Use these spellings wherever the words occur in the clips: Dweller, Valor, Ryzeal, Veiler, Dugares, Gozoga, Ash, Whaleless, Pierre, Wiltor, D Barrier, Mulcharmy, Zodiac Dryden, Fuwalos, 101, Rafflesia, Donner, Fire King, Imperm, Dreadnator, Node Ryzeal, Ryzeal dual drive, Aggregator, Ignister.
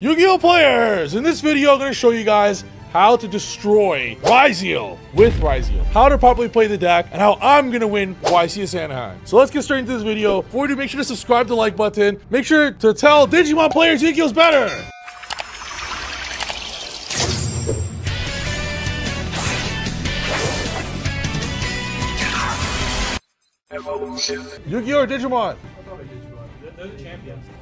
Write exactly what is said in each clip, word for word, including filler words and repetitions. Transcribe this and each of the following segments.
Yu-Gi-Oh players! In this video, I'm going to show you guys how to destroy Ryzeal with Ryzeal, how to properly play the deck, and how I'm going to win Y C S Anaheim. So let's get straight into this video. Before we do, make sure to subscribe to the like button. Make sure to tell Digimon players Yu-Gi-Oh's better! Yu-Gi-Oh or Digimon?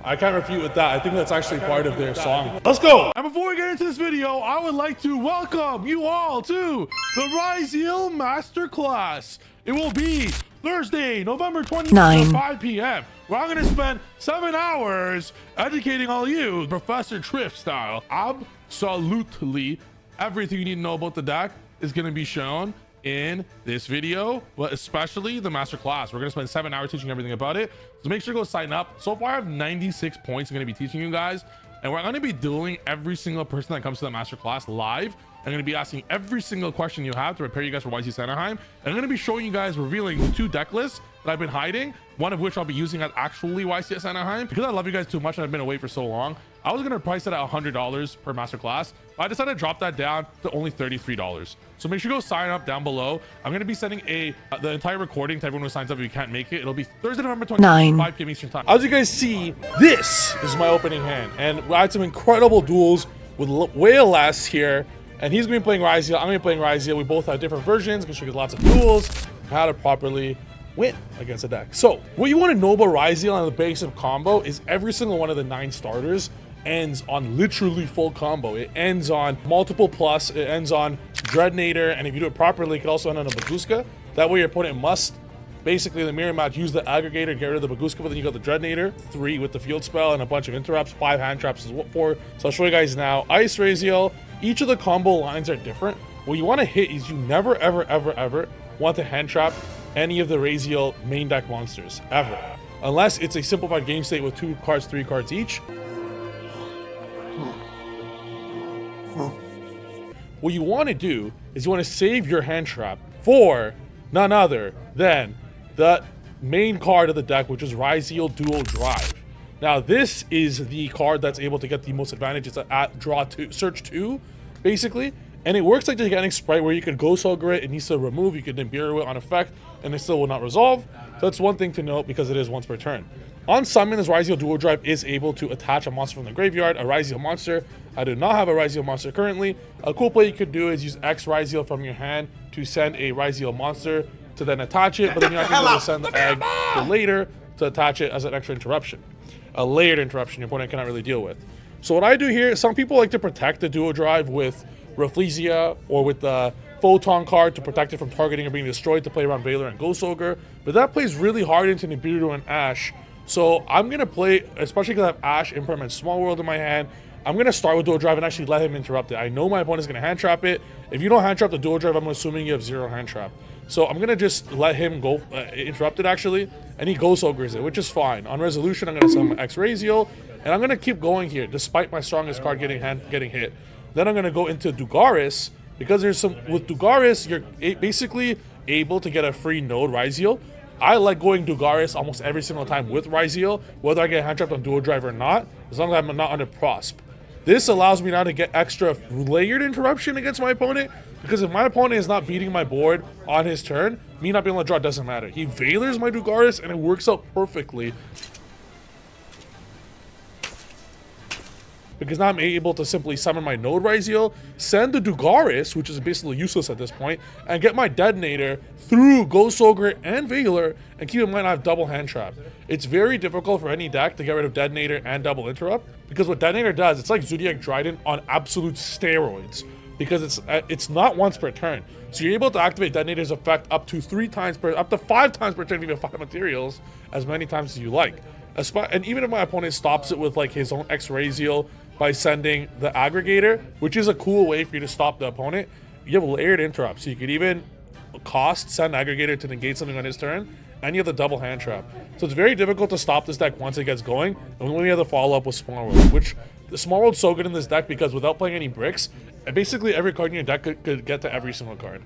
I can't refute with that. I think that's actually part of their song. Let's go! And before we get into this video, I would like to welcome you all to the Ryzeal Masterclass. It will be Thursday, November twenty-ninth at five p m where I'm going to spend seven hours educating all you, Professor Triff style. Absolutely everything you need to know about the deck is going to be shown in this video, but especially the master class. We're gonna spend seven hours teaching everything about it, so make sure to go sign up. So far I have ninety-six points I'm gonna be teaching you guys, and we're gonna be dueling every single person that comes to the master class live. I'm gonna be asking every single question you have to prepare you guys for Y C S Anaheim, and I'm gonna be showing you guys, revealing the two deck lists that I've been hiding, one of which I'll be using at actually Y C S Anaheim. Because I love you guys too much and I've been away for so long, I was gonna price it at one hundred dollars per masterclass, but I decided to drop that down to only thirty-three dollars. So make sure you go sign up down below. I'm gonna be sending a uh, the entire recording to everyone who signs up. If you can't make it, it'll be Thursday, November twenty-ninth, five p m Eastern time. As you guys see, this is my opening hand, and I had some incredible duels with Whaleless here, and he's gonna be playing Ryzeal. I'm gonna be playing Ryzeal. We both have different versions. I'm gonna show you guys lots of duels, how to properly win against a deck. So what you want to know about Ryzeal on the basic combo is every single one of the nine starters ends on literally full combo. It ends on multiple plus, it ends on Dreadnator, and if you do it properly, it could also end on a Baguska. That way your opponent must basically in the mirror match use the Aggregator, get rid of the Baguska, but then you got the Dreadnator, three with the field spell and a bunch of interrupts, five hand traps is what for. So I'll show you guys now Ice Ryzeal. Each of the combo lines are different. What you want to hit is you never ever ever ever want to hand trap any of the Ryzeal main deck monsters ever, unless it's a simplified game state with two cards, three cards each. What you want to do is you want to save your hand trap for none other than the main card of the deck, which is Ryzeal Dual Drive. Now this is the card that's able to get the most advantage. It's at draw two, search two, basically. And it works like the Gigantic Sprite, where you can Ghost Ogre it, it needs to remove, you can Nibiru it on effect, and it still will not resolve. So that's one thing to note, because it is once per turn. On summon, this Ryzeal Dual Drive is able to attach a monster from the graveyard, a Ryzeal monster. I do not have a Ryzeal monster currently. A cool play you could do is use X-Ryzeal from your hand to send a Ryzeal monster to then attach it, but then you're not going to be able to send the egg to later to attach it as an extra interruption. A layered interruption your opponent cannot really deal with. So what I do here, some people like to protect the Dual Drive with Rafflesia or with the Photon card to protect it from targeting or being destroyed, to play around Valor and Ghost Ogre, but that plays really hard into Nibiru and Ash. So I'm going to play, especially because I have Ash, Imperm, and Small World in my hand, I'm going to start with Dual Drive and actually let him interrupt it. I know my opponent's going to hand trap it. If you don't hand trap the Dual Drive, I'm assuming you have zero hand trap. So I'm going to just let him go uh, interrupt it actually, and he Ghost Ogres it, which is fine. On resolution, I'm going to summon my X-Ryzeal, and I'm going to keep going here despite my strongest card getting, hand, getting hit. Then I'm going to go into Dugares, because there's some, with Dugares, you're basically able to get a free Node Ryzeal. I like going Dugares almost every single time with Ryzeal, whether I get hand trapped on Dual Drive or not, as long as I'm not under Prosp. This allows me now to get extra layered interruption against my opponent, because if my opponent is not beating my board on his turn, me not being able to draw doesn't matter. He Valors my Dugares, and it works out perfectly, because now I'm able to simply summon my Node Ryzeal, send the Dugares, which is basically useless at this point, and get my Detonator through Ghost Ogre and Valor, and keep in mind I have double hand trap. It's very difficult for any deck to get rid of Detonator and double interrupt, because what Detonator does, it's like Zodiac Dryden on absolute steroids, because it's it's not once per turn. So you're able to activate Detonator's effect up to three times per, up to five times per turn, even five materials, as many times as you like. And even if my opponent stops it with like his own X-Ryzeal by sending the Aggregator, which is a cool way for you to stop the opponent, you have layered interrupt. So you could even cost send Aggregator to negate something on his turn, and you have the double hand trap. So it's very difficult to stop this deck once it gets going. And we have the follow up with Small World, which the Small World's so good in this deck because without playing any bricks, basically every card in your deck could, could get to every single card.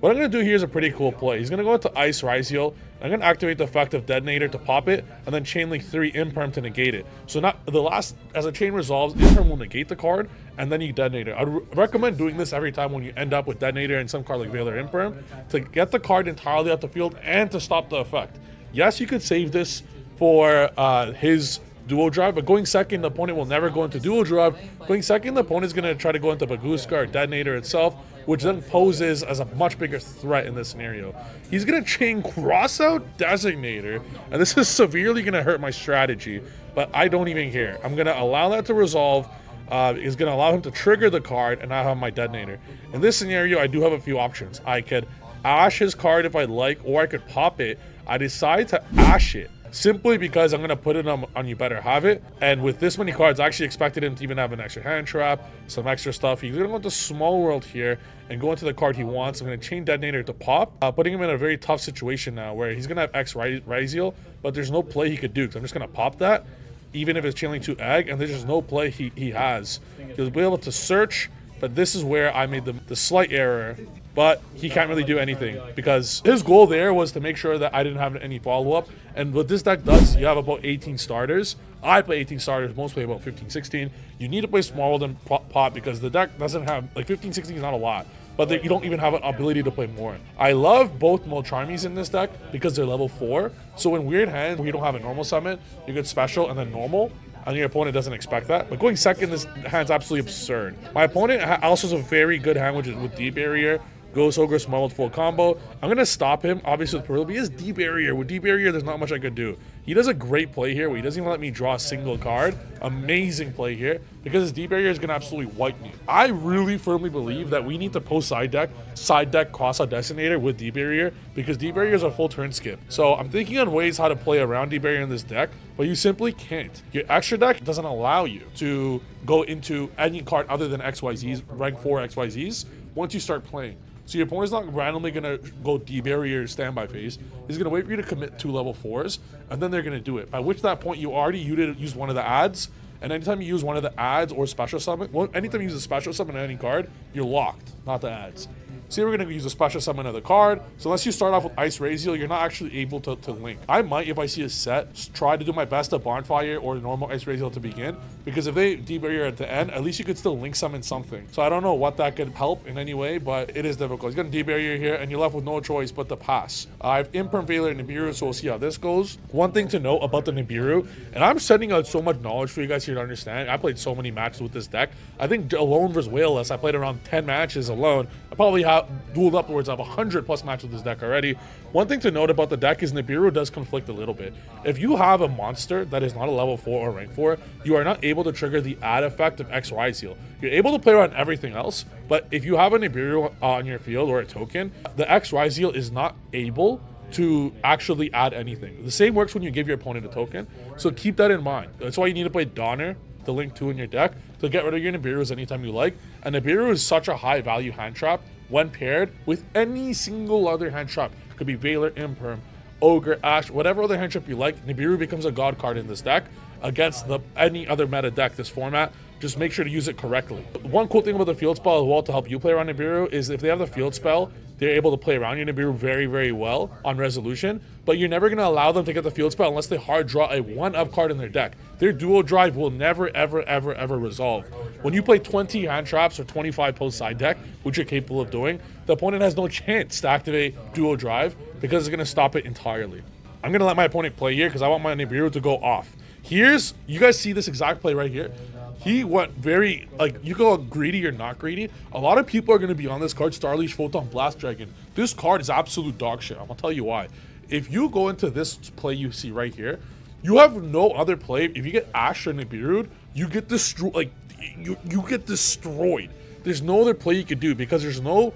What I'm going to do here is a pretty cool play. He's going to go into Ice Ryzeal. I'm going to activate the effect of Detonator to pop it, and then Chainlink three Imperm to negate it. So not the last, as a chain resolves, Imperm will negate the card, and then you Detonator. I would recommend doing this every time when you end up with Detonator and some card like Valor Imperm, to get the card entirely out the field and to stop the effect. Yes, you could save this for uh, his dual drive, but going second, the opponent will never go into dual drive. Going second, the opponent's going to try to go into Baguska or Detonator itself, which then poses as a much bigger threat in this scenario. He's going to chain cross out Designator, and this is severely going to hurt my strategy, but I don't even care. I'm going to allow that to resolve. Uh, is going to allow him to trigger the card, and I have my Detonator. In this scenario, I do have a few options. I could Ash his card if I like, or I could pop it. I decide to Ash it, simply because I'm going to put it on, on You Better Have It. And with this many cards, I actually expected him to even have an extra hand trap, some extra stuff. He's going to go into Small World here and go into the card he wants. I'm going to chain Detonator to pop, uh, putting him in a very tough situation now where he's going to have X-Ryzeal, but there's no play he could do, because I'm just going to pop that, even if it's chaining two Ag, and there's just no play he, he has. He'll be able to search, but this is where I made the, the slight error. But he can't really do anything, because his goal there was to make sure that I didn't have any follow-up. And what this deck does, you have about eighteen starters. I play eighteen starters, most play about fifteen, sixteen. You need to play Small World and Pop, because the deck doesn't have, like, fifteen, sixteen is not a lot, but they, you don't even have an ability to play more. I love both Mulcharmies in this deck because they're level four. So in weird hands where you don't have a normal summon, you get special and then normal, and your opponent doesn't expect that. But going second, this hand's absolutely absurd. My opponent also has a very good hand, which is with D Barrier. Goes Ogre, Small World, full combo. I'm going to stop him, obviously, with Perulia. He is D Barrier. With D Barrier, there's not much I could do. He does a great play here where he doesn't even let me draw a single card. Amazing play here, because his D Barrier is going to absolutely wipe me. I really firmly believe that we need to post side deck, side deck cross out Detonator with D Barrier, because D Barrier is a full turn skip. So I'm thinking on ways how to play around D Barrier in this deck, but you simply can't. Your extra deck doesn't allow you to go into any card other than X Y Zs, rank four X Y Zs, once you start playing. So your opponent's not randomly going to go D-Barrier standby phase. He's going to wait for you to commit two level fours, and then they're going to do it. By which that point, you already used one of the ads, and anytime you use one of the ads or special summon, well, anytime you use a special summon on any card, you're locked, not the ads. See, we're going to use a special summon of the card. So unless you start off with Ice Ryzeal, you're not actually able to, to link. I might, if I see a set, try to do my best to Bonfire or normal Ice Ryzeal to begin, because if they D-Barrier at the end, at least you could still link summon something. So I don't know what that could help in any way, but it is difficult. He's going to D-Barrier here, and you're left with no choice but to pass. Uh, I have Imperm, Valor, and Nibiru, so we'll see how this goes. One thing to note about the Nibiru, and I'm sending out so much knowledge for you guys here to understand. I played so many matches with this deck. I think alone versus Whaleless, I played around ten matches alone. I probably have dueled upwards of one hundred plus matches with this deck already. One thing to note about the deck is Nibiru does conflict a little bit. If you have a monster that is not a level four or rank four, you are not able to trigger the add effect of X-Ryzeal. You're able to play around everything else, but if you have a Nibiru on your field or a token, the X-Ryzeal is not able to actually add anything. The same works when you give your opponent a token, so keep that in mind. That's why you need to play Donner, the link two in your deck, to get rid of your Nibirus anytime you like. And Nibiru is such a high value hand trap when paired with any single other hand trap. It could be Valor, Imperm, Ogre, Ash, whatever other hand trap you like. Nibiru becomes a god card in this deck against the, any other meta deck this format. Just make sure to use it correctly. One cool thing about the field spell as well to help you play around Nibiru is if they have the field spell, they're able to play around your Nibiru very, very well on resolution, but you're never going to allow them to get the field spell unless they hard draw a one-up card in their deck. Their dual drive will never, ever, ever, ever resolve. When you play twenty hand traps or twenty-five post side deck, which you're capable of doing, the opponent has no chance to activate dual drive because it's going to stop it entirely. I'm going to let my opponent play here because I want my Nibiru to go off. Here's, you guys see this exact play right here. He went very, like, you go greedy or not greedy. A lot of people are going to be on this card, Starliege Photon Blast Dragon. This card is absolute dog shit. I'm going to tell you why. If you go into this play you see right here, you have no other play. If you get Ash or Nibiru, you get destroyed. Like, you, you get destroyed. There's no other play you could do because there's no,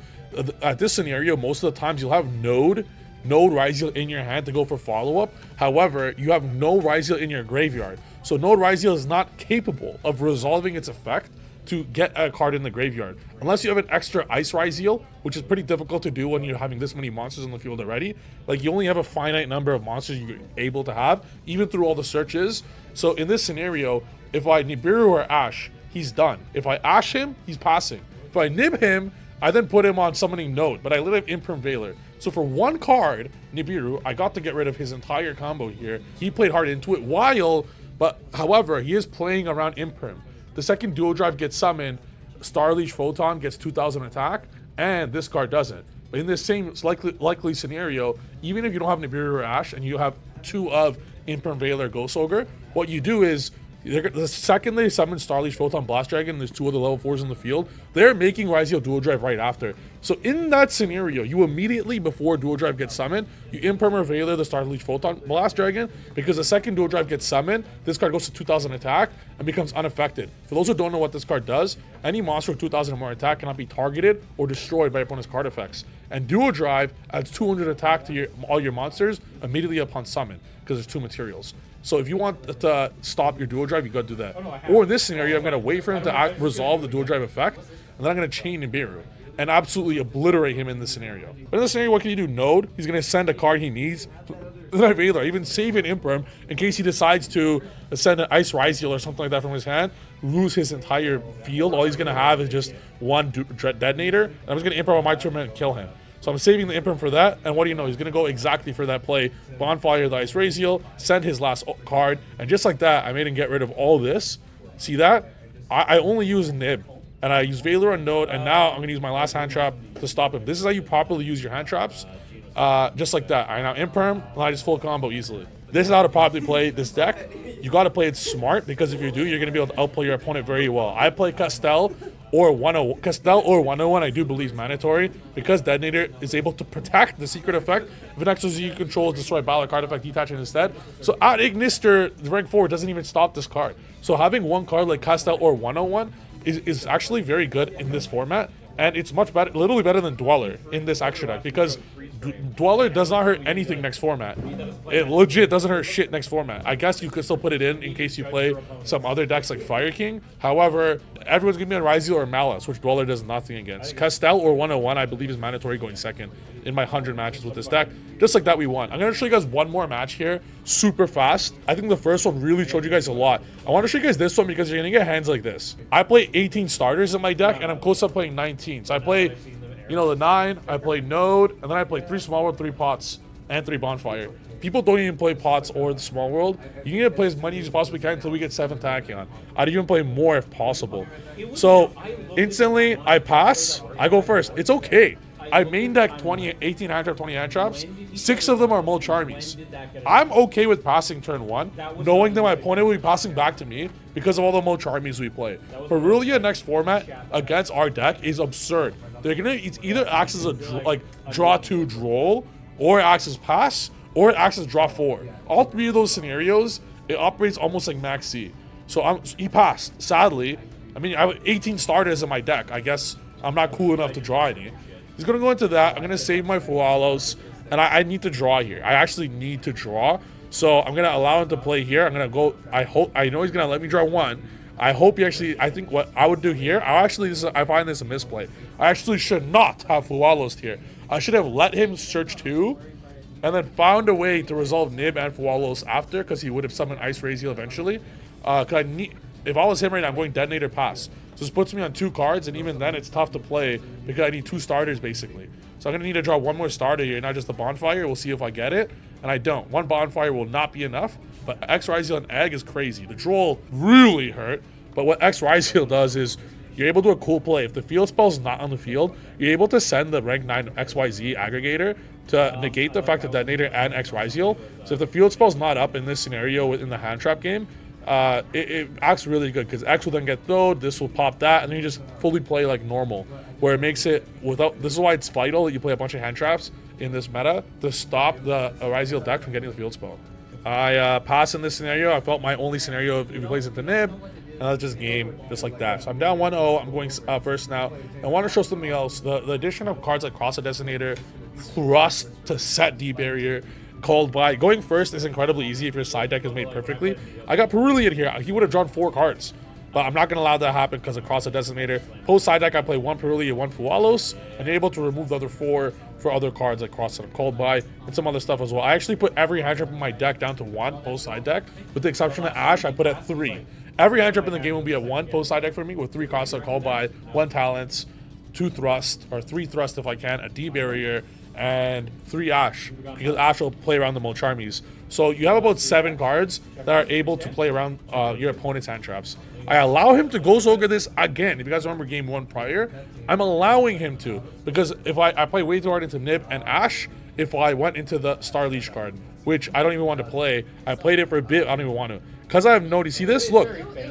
at this scenario, most of the times you'll have Node. Node Ryzeal in your hand to go for follow-up. However, you have no Ryzeal in your graveyard. So Node Ryzeal is not capable of resolving its effect to get a card in the graveyard. Unless you have an extra Ice Ryzeal, which is pretty difficult to do when you're having this many monsters in the field already. Like, you only have a finite number of monsters you're able to have, even through all the searches. So in this scenario, if I Nibiru or Ash, he's done. If I Ash him, he's passing. If I Nib him, I then put him on summoning Node, but I lit up Imperm Valor. So for one card, Nibiru, I got to get rid of his entire combo here. He played hard into it while, but however, he is playing around Imperm. The second dual drive gets summoned, Starliege Photon gets two thousand attack, and this card doesn't. But in this same likely, likely scenario, even if you don't have Nibiru or Ash and you have two of Imperm Valor Ghost Ogre, what you do is, the second they summon Starliege Photon Blast Dragon, and there's two other level fours in the field, they're making Ryzeal dual drive right after. So in that scenario, you immediately, before dual drive gets summoned, you Imperm or Valor the Starliege Photon Blast Dragon, because the second dual drive gets summoned, this card goes to two thousand attack and becomes unaffected. For those who don't know what this card does, any monster with two thousand or more attack cannot be targeted or destroyed by opponent's card effects. And dual drive adds two hundred attack to your, all your monsters immediately upon summon, because there's two materials. So if you want to stop your dual drive, you got to do that. Oh, no, or in this scenario, I'm going to wait for him to act, resolve the dual drive effect, and then I'm going to chain Nibiru and absolutely obliterate him in this scenario. But in this scenario, what can you do? Node, he's going to send a card he needs. Then I Valor, even save an Imperm in case he decides to send an Ice Ryzeal or something like that from his hand, lose his entire field. All he's going to have is just one Detonator, and I'm just going to Imperm on my turn and kill him. So I'm saving the Imperm for that, and what do you know? He's going to go exactly for that play. Bonfire the Ice Ryzeal, send his last card, and just like that, I made him get rid of all this. See that? I, I only use Nib, and I use Valor on Node, and now I'm going to use my last hand trap to stop him. This is how you properly use your hand traps, uh, just like that. I now Imperm, and I just full combo easily. This is how to properly play this deck. You got to play it smart, because if you do, you're going to be able to outplay your opponent very well. I play Castell. Or one oh one, Castell or one oh one, I do believe is mandatory, because Detonator is able to protect the secret effect. If an X-Ryzeal you control is destroyed, Valor card effect detaching instead. So at Ignister, the rank four doesn't even stop this card. So having one card like Castell or one oh one is, is actually very good in this format, and it's much better, literally better than Dweller in this extra deck, because D Dweller does not hurt anything next format. It legit doesn't hurt shit next format. I guess you could still put it in in case you play some other decks like Fire King. However, everyone's going to be on Ryzeal or Malice, which Dweller does nothing against. Castell or one oh one, I believe, is mandatory going second in my one hundred matches with this deck. Just like that, we won. I'm going to show you guys one more match here, super fast. I think the first one really showed you guys a lot. I want to show you guys this one because you're going to get hands like this. I play eighteen starters in my deck, and I'm close to playing nineteen. So I play, you know, the nine, I play Node, and then I play three Small World, three Pots, and three Bonfire. People don't even play Pots or the Small World. You need to play as many as you possibly can until we get seven Tachyon. I'd even play more if possible. So instantly, I pass, I go first. It's okay. I main deck twenty, eighteen hand trap, twenty hand traps. Six of them are Mulcharmies. I'm okay with passing turn one, knowing that my opponent will be passing back to me because of all the Mulcharmies we play. Perulia next format against our deck is absurd. They're gonna, it's either acts as a like draw two droll, or it acts as pass, or it acts as draw four. All three of those scenarios, it operates almost like Max C. So I'm, he passed. Sadly, I mean, I have eighteen starters in my deck. I guess I'm not cool enough to draw any. He's gonna go into that. I'm gonna save my Fuwalos, and I, I need to draw here. I actually need to draw, so I'm gonna allow him to play here. I'm gonna go. I hope. I know he's gonna let me draw one. I hope he actually, I think what I would do here, I actually, this is, I find this a misplay. I actually should not have Fuwalos here. I should have let him search two, and then found a way to resolve Nib and Fuwalos after, because he would have summoned Ice Ryzeal eventually. Uh, cause I need, if I was him right now, I'm going Detonator Pass. So this puts me on two cards, and even then it's tough to play, because I need two starters basically. So I'm gonna need to draw one more starter here, not just the Bonfire. We'll see if I get it, and I don't. One Bonfire will not be enough. But X-Ryzeal and Egg is crazy. The Droll really hurt. But what X-Ryzeal does is you're able to do a cool play. If the field spell's not on the field, you're able to send the rank nine X Y Z Aggregator to negate the fact that Detonator and X-Ryzeal. So if the field spell's not up in this scenario within the hand trap game, uh, it, it acts really good, because X will then get throwed, this will pop that, and then you just fully play like normal, where it makes it without... This is why it's vital that you play a bunch of hand traps in this meta to stop the Ryzeal deck from getting the field spell. I uh, pass in this scenario. I felt my only scenario if he plays it to Nib, and that's just game, just like that. So I'm down one oh, I'm going uh, first now. I want to show something else. The, the addition of cards like Cross the Detonator, Thrust to set D Barrier, Called By. Going first is incredibly easy if your side deck is made perfectly. I got Perulia here. He would have drawn four cards, but I'm not going to allow that to happen because of Cross the Detonator. Post side deck, I play one Perulia, one Fuwalos, and you're able to remove the other four for other cards like Cross and Called By and some other stuff as well. I actually put every hand trap in my deck down to one post side deck, with the exception of Ash. I put at three. Every hand trap in the game will be at one post side deck for me, with three Cross and Called By, one Talents, two thrust, or three thrust if I can, a D Barrier, and three Ash, because Ash will play around the Mulcharmies. So you have about seven cards that are able to play around uh, your opponent's hand traps. I allow him to Gozoga this again. If you guys remember game one prior, I'm allowing him to, because if I, I play way too hard into Nib and Ash, if I went into the Starliege card, which I don't even want to play. I played it for a bit, I don't even want to. Because I have no, you see this? Look,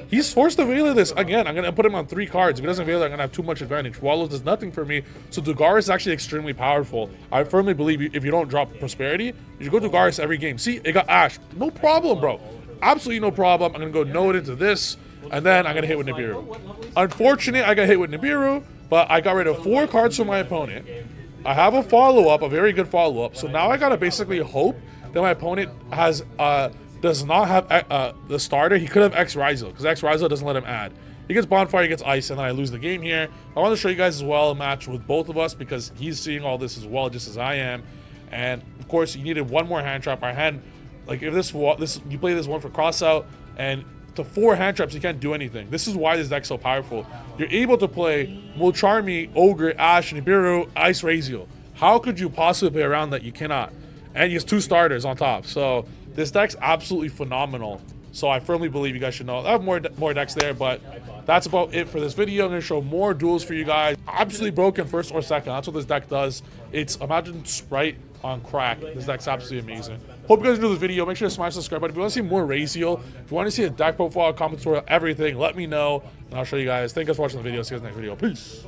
he's forced to Veiler this. Again, I'm going to put him on three cards. If he doesn't Veiler, I'm going to have too much advantage. Fuwalos does nothing for me. So Dugares is actually extremely powerful. I firmly believe if you don't drop Prosperity, you should go Dugares every game. See, it got Ash. No problem, bro. Absolutely no problem. I'm going to go Node into this, and then I'm going to hit with Nibiru. Unfortunately, I got hit with Nibiru, but I got rid of four cards from my opponent. I have a follow-up, a very good follow-up. So now I got to basically hope that my opponent has... Uh, does not have uh, the starter. He could have X-Ryzeal, because X-Ryzeal doesn't let him add. He gets Bonfire, he gets Ice, and then I lose the game here. I want to show you guys as well a match with both of us, because he's seeing all this as well, just as I am. And of course, you needed one more hand trap. Our hand, like if this this you play this one for cross out, and to four hand traps, you can't do anything. This is why this deck's so powerful. You're able to play Mulcharmy, Ogre, Ash, Nibiru, Ice Ryzeal. How could you possibly play around that? You cannot. And he has two starters on top, so. This deck's absolutely phenomenal, so I firmly believe you guys should know. I have more, de more decks there, but that's about it for this video. I'm going to show more duels for you guys. Absolutely broken first or second. That's what this deck does. It's Imagine Sprite on crack. This deck's absolutely amazing. Hope you guys enjoyed this video. Make sure to smash the subscribe button. If you want to see more Ryzeal, if you want to see a deck profile, comment tutorial, everything, let me know, and I'll show you guys. Thank you guys for watching the video. See you guys in the next video. Peace.